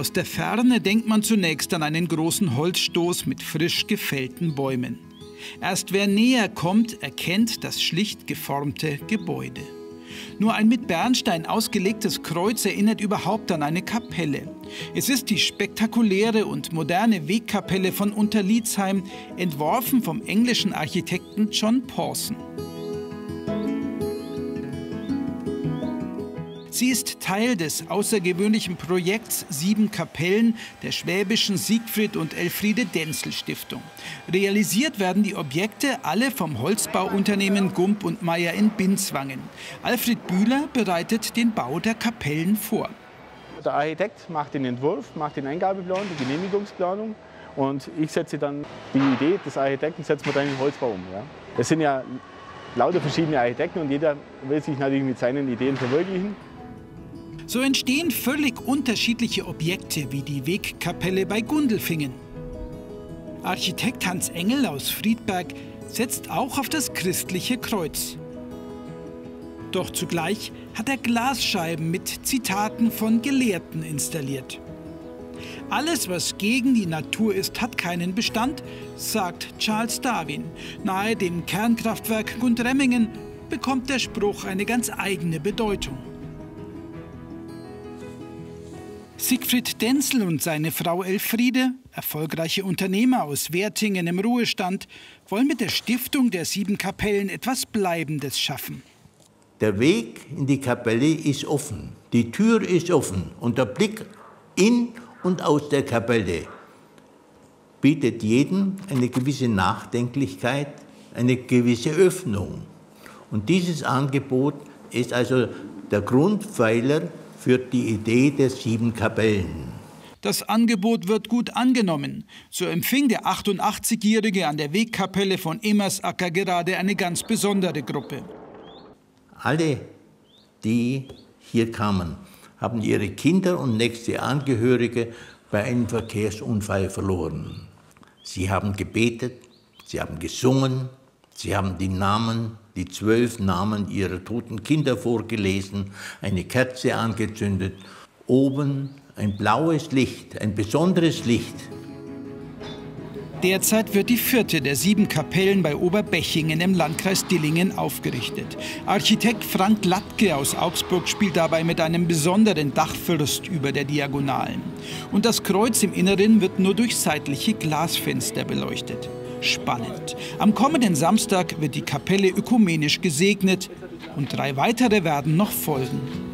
Aus der Ferne denkt man zunächst an einen großen Holzstoß mit frisch gefällten Bäumen. Erst wer näher kommt, erkennt das schlicht geformte Gebäude. Nur ein mit Bernstein ausgelegtes Kreuz erinnert überhaupt an eine Kapelle. Es ist die spektakuläre und moderne Wegkapelle von Unterliezheim, entworfen vom englischen Architekten John Pawson. Sie ist Teil des außergewöhnlichen Projekts 7 Kapellen der schwäbischen Siegfried- und Elfriede-Denzel-Stiftung. Realisiert werden die Objekte alle vom Holzbauunternehmen Gump und Mayer in Binzwangen. Alfred Bühler bereitet den Bau der Kapellen vor. Der Architekt macht den Entwurf, macht den Eingabeplan, die Genehmigungsplanung. Und ich setze dann die Idee des Architekten, setze mir dann den Holzbau um. Ja. Es sind ja lauter verschiedene Architekten und jeder will sich natürlich mit seinen Ideen verwirklichen. So entstehen völlig unterschiedliche Objekte wie die Wegkapelle bei Gundelfingen. Architekt Hans Engel aus Friedberg setzt auch auf das christliche Kreuz. Doch zugleich hat er Glasscheiben mit Zitaten von Gelehrten installiert. Alles, was gegen die Natur ist, hat keinen Bestand, sagt Charles Darwin. Nahe dem Kernkraftwerk Gundremmingen bekommt der Spruch eine ganz eigene Bedeutung. Siegfried Denzel und seine Frau Elfriede, erfolgreiche Unternehmer aus Wertingen im Ruhestand, wollen mit der Stiftung der 7 Kapellen etwas Bleibendes schaffen. Der Weg in die Kapelle ist offen, die Tür ist offen und der Blick in und aus der Kapelle bietet jedem eine gewisse Nachdenklichkeit, eine gewisse Öffnung. Und dieses Angebot ist also der Grundpfeiler für die Idee der 7 Kapellen. Das Angebot wird gut angenommen. So empfing der 88-Jährige an der Wegkapelle von Emersacker gerade eine ganz besondere Gruppe. Alle, die hier kamen, haben ihre Kinder und nächste Angehörige bei einem Verkehrsunfall verloren. Sie haben gebetet, sie haben gesungen, sie haben die Namen, die 12 Namen ihrer toten Kinder vorgelesen, eine Kerze angezündet, oben ein blaues Licht, ein besonderes Licht. Derzeit wird die 4. der 7 Kapellen bei Oberbechingen im Landkreis Dillingen aufgerichtet. Architekt Frank Lattke aus Augsburg spielt dabei mit einem besonderen Dachfirst über der Diagonalen. Und das Kreuz im Inneren wird nur durch seitliche Glasfenster beleuchtet. Spannend. Am kommenden Samstag wird die Kapelle ökumenisch gesegnet und 3 weitere werden noch folgen.